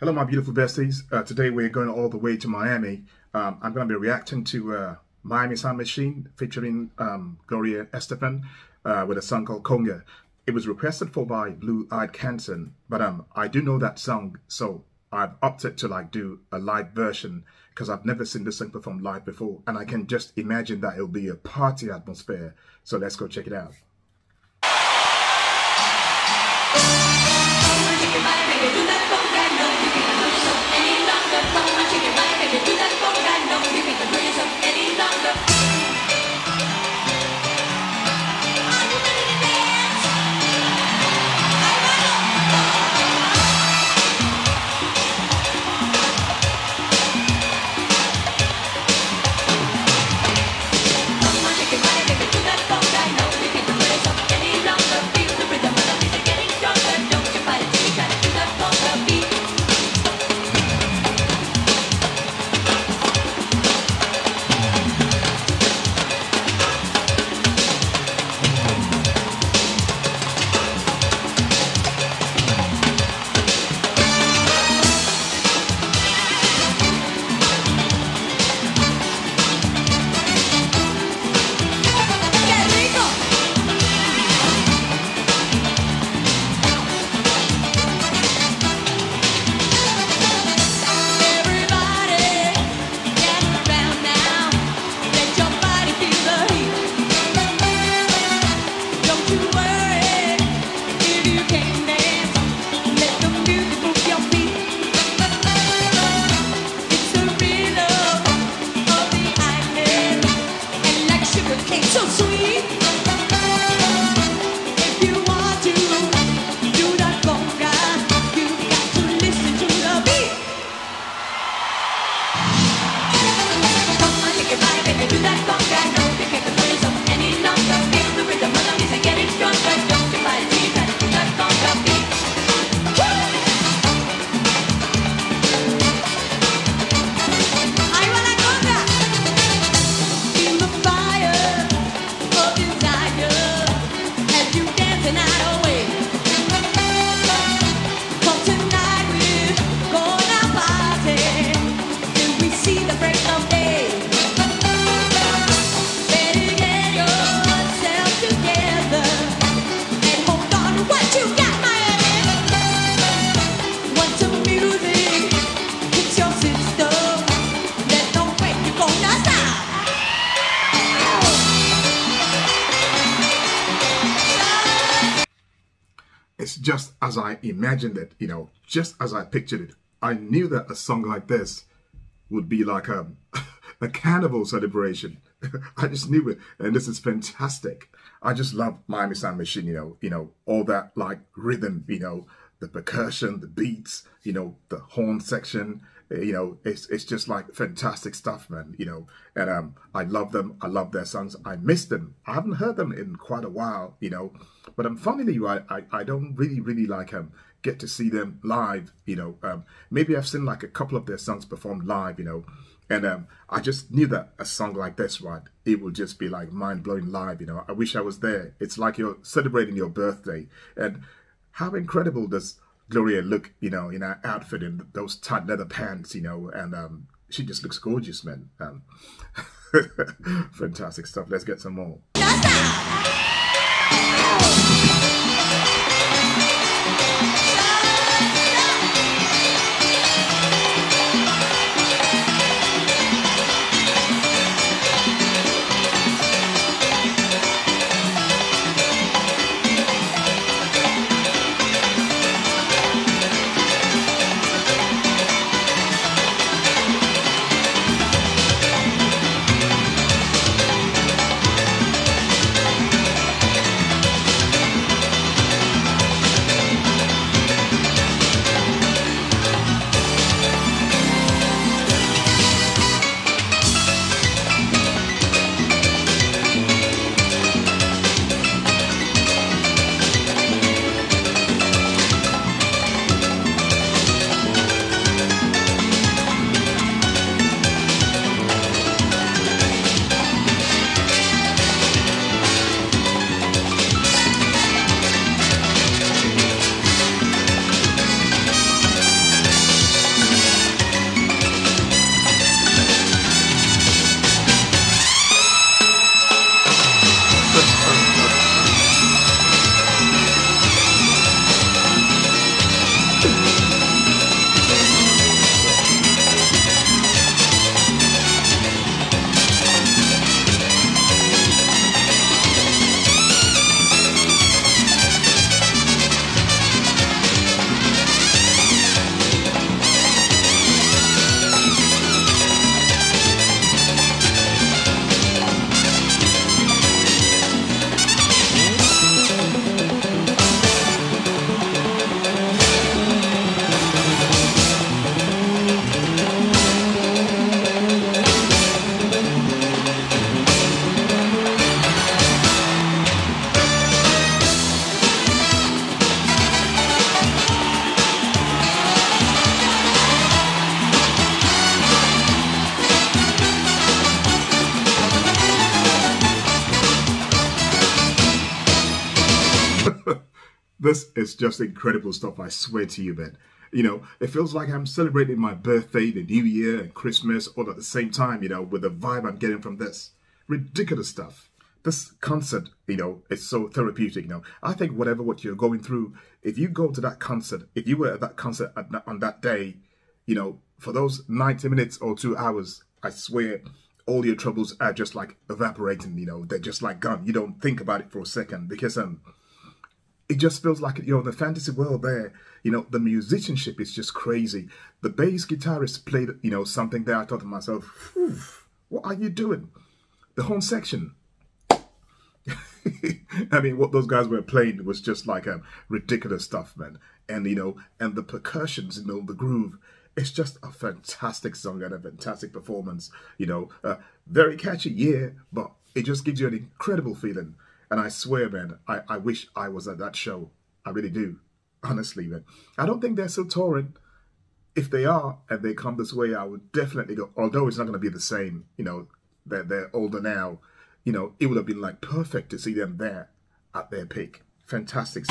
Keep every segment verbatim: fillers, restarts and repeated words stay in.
Hello, my beautiful besties. Uh, today we're going all the way to Miami. Um, I'm going to be reacting to uh, Miami Sound Machine featuring um, Gloria Estefan uh, with a song called Conga. It was requested for by Blue-Eyed Canton, but um, I do know that song, so I've opted to like do a live version because I've never seen this song performed live before, and I can just imagine that it'll be a party atmosphere. So let's go check it out. It's just as I imagined it, you know, just as I pictured it. I knew that a song like this would be like a, a carnival celebration. I just knew it, and this is fantastic. I just love Miami Sound Machine, you know, you know, all that like rhythm, you know, the percussion, the beats, you know, the horn section, you know, it's it's just like fantastic stuff, man, you know. And um, I love them. I love their songs. I miss them. I haven't heard them in quite a while, you know. But um, funnily, I, I, I don't really, really like um, get to see them live, you know. Um, maybe I've seen like a couple of their songs performed live, you know. And um, I just knew that a song like this, right, it would just be like mind-blowing live, you know. I wish I was there. It's like you're celebrating your birthday. And how incredible does Gloria look, you know, in her outfit and those tight leather pants, you know. And um, she just looks gorgeous, man. Um, fantastic stuff. Let's get some more. This is just incredible stuff, I swear to you, man. You know, it feels like I'm celebrating my birthday, the New Year, and Christmas all at the same time, you know, with the vibe I'm getting from this. Ridiculous stuff. This concert, you know, is so therapeutic. You know, I think whatever what you're going through, if you go to that concert, if you were at that concert at that, on that day, you know, for those ninety minutes or two hours, I swear, all your troubles are just like evaporating, you know, they're just like gone. You don't think about it for a second because um, it just feels like you're in the fantasy world there. You know, the musicianship is just crazy. The bass guitarist played, you know, something there. I thought to myself, what are you doing? The horn section. I mean, what those guys were playing was just like um, ridiculous stuff, man. And, you know, and the percussions, you know, the groove. It's just a fantastic song and a fantastic performance, you know. Uh, very catchy, yeah, but it just gives you an incredible feeling. And I swear, man, I, I wish I was at that show. I really do. Honestly, man. I don't think they're still touring. If they are and they come this way, I would definitely go. Although it's not going to be the same, you know, they're, they're older now. You know, it would have been like perfect to see them there at their peak. Fantastic.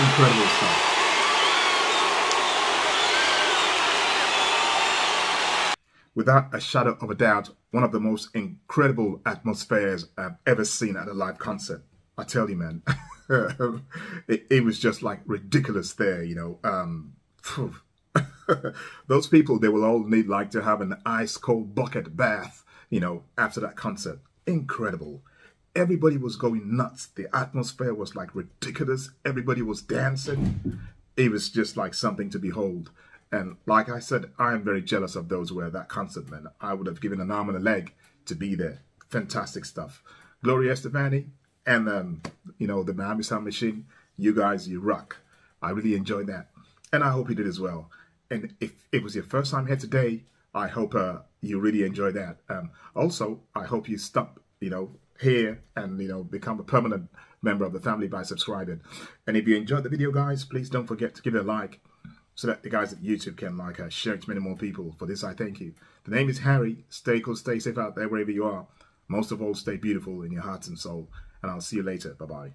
Incredible stuff. Without a shadow of a doubt, one of the most incredible atmospheres I've ever seen at a live concert. I tell you, man, it, it was just like ridiculous there, you know. Um, those people, they will all need like to have an ice cold bucket bath, you know, after that concert. Incredible. Everybody was going nuts. The atmosphere was like ridiculous. Everybody was dancing. It was just like something to behold. And like I said, I am very jealous of those who were at that concert, man. I would have given an arm and a leg to be there. Fantastic stuff. Gloria Estefan and, um, you know, the Miami Sound Machine. You guys, you rock. I really enjoyed that. And I hope you did as well. And if it was your first time here today, I hope uh, you really enjoyed that. Um, also, I hope you stop, you know, here and, you know, become a permanent member of the family by subscribing. And if you enjoyed the video, guys, please don't forget to give it a like so that the guys at YouTube can like us, share it to many more people. For this, I thank you. The name is Harry. Stay cool, stay safe out there wherever you are. Most of all, stay beautiful in your heart and soul. And I'll see you later. Bye-bye.